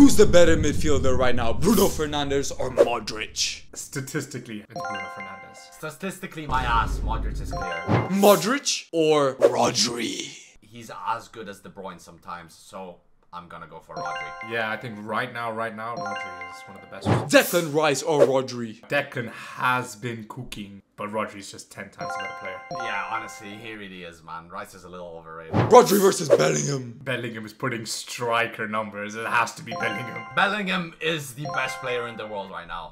Who's the better midfielder right now, Bruno Fernandes or Modric? Statistically, it's Bruno Fernandes. Statistically, my ass, Modric is clear. Modric or Rodri? He's as good as De Bruyne sometimes, so I'm gonna go for Rodri. Yeah, I think right now, Rodri is one of the best. Declan Rice or Rodri? Declan has been cooking, but Rodri's just 10 times a better player. Yeah, honestly, he really is, man. Rice is a little overrated. Rodri versus Bellingham. Bellingham is putting striker numbers. It has to be Bellingham. Bellingham is the best player in the world right now.